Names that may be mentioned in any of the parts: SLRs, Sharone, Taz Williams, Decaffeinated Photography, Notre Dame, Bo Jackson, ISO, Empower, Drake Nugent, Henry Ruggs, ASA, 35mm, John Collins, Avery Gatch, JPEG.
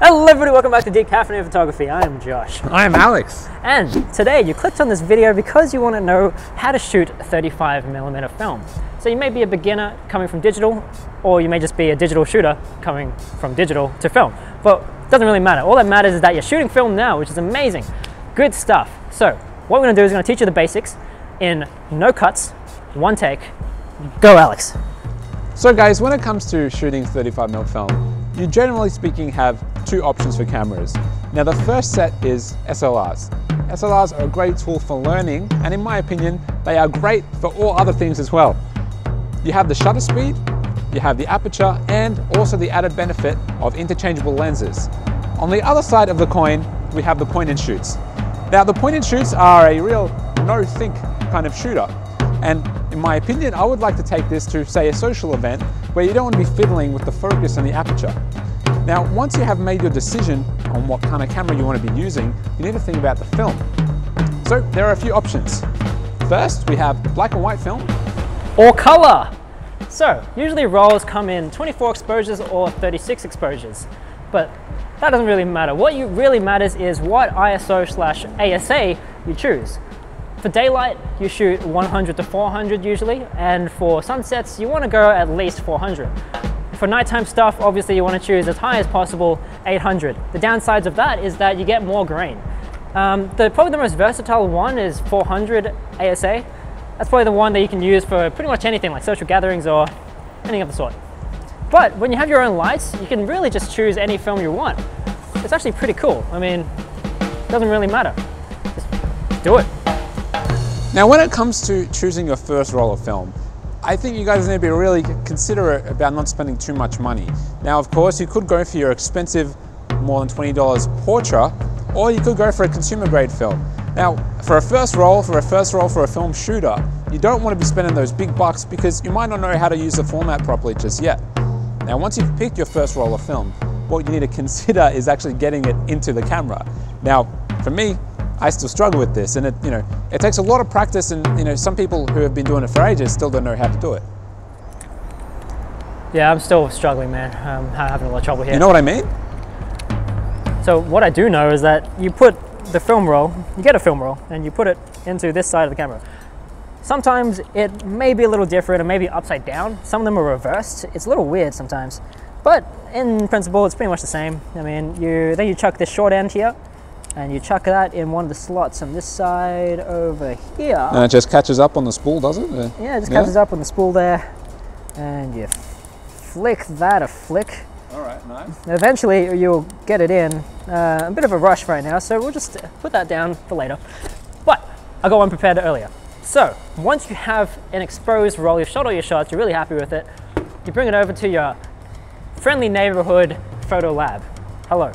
Hello everybody, welcome back to Decaffeinated Photography. I am Josh. I am Alex. And today you clicked on this video because you want to know how to shoot 35mm film. So you may be a beginner coming from digital, or you may just be a digital shooter coming from digital to film. But it doesn't really matter. All that matters is that you're shooting film now, which is amazing. Good stuff. So what we're going to do is we're going to teach you the basics in no cuts, one take. Go Alex. So guys, when it comes to shooting 35mm film, you generally speaking have two options for cameras. Now the first set is SLRs. SLRs are a great tool for learning, and in my opinion, they are great for all other things as well. You have the shutter speed, you have the aperture, and also the added benefit of interchangeable lenses. On the other side of the coin, we have the point and shoots. Now the point and shoots are a real no-think kind of shooter. And in my opinion, I would like to take this to, say, a social event where you don't want to be fiddling with the focus and the aperture. Now, once you have made your decision on what kind of camera you want to be using, you need to think about the film. So there are a few options. First, we have black and white film. Or color. So usually rolls come in 24 exposures or 36 exposures, but that doesn't really matter. What really matters is what ISO/ASA you choose. For daylight, you shoot 100 to 400 usually, and for sunsets, you want to go at least 400. For nighttime stuff, obviously you want to choose as high as possible, 800. The downsides of that is that you get more grain. Probably the most versatile one is 400 ASA. That's probably the one that you can use for pretty much anything, like social gatherings or anything of the sort. But when you have your own lights, you can really just choose any film you want. It's actually pretty cool. I mean, it doesn't really matter. Just do it. Now when it comes to choosing your first roll of film, I think you guys need to be really considerate about not spending too much money. Now of course you could go for your expensive more than $20 portrait, or you could go for a consumer grade film. Now for a first roll for a film shooter, you don't want to be spending those big bucks because you might not know how to use the format properly just yet. Now once you've picked your first roll of film, what you need to consider is actually getting it into the camera. Now for me, I still struggle with this, and it takes a lot of practice, and some people who have been doing it for ages still don't know how to do it. Yeah, I'm still struggling, man. I'm having a lot of trouble here. You know what I mean? So what I do know is that you put the film roll, you get a film roll, and you put it into this side of the camera. Sometimes it may be a little different, it may be upside down. Some of them are reversed. It's a little weird sometimes, but in principle, it's pretty much the same. I mean, then you chuck this short end here, and you chuck that in one of the slots on this side over here. And it just catches up on the spool, does it? Yeah, it just catches up on the spool there. And you flick that a flick. All right, nice. Eventually, you'll get it in. A bit of a rush right now, so we'll just put that down for later. But I got one prepared earlier. So once you have an exposed roll, you've shot all your shots, you're really happy with it, you bring it over to your friendly neighborhood photo lab. Hello,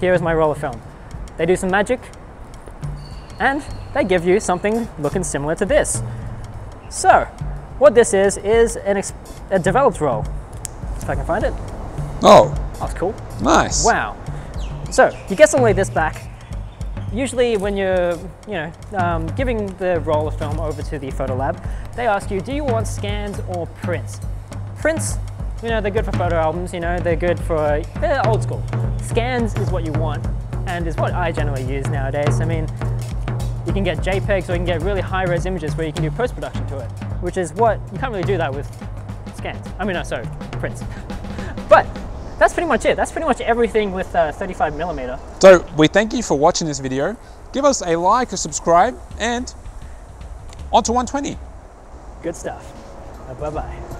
here is my roll of film. They do some magic, and they give you something looking similar to this. So, what this is a developed roll. If I can find it. Oh. That's cool. Nice. Wow. So, you get something like this back. Usually when you're giving the roll of film over to the photo lab, they ask you, do you want scans or prints? Prints, they're good for photo albums, they're good for, they're old school. Scans is what you want, and is what I generally use nowadays. I mean, you can get JPEGs, or you can get really high-res images where you can do post-production to it, which is what, you can't really do that with scans. I mean, no, sorry, prints. But that's pretty much it. That's pretty much everything with 35mm. So we thank you for watching this video. Give us a like, a subscribe, and on to 120. Good stuff. Bye-bye.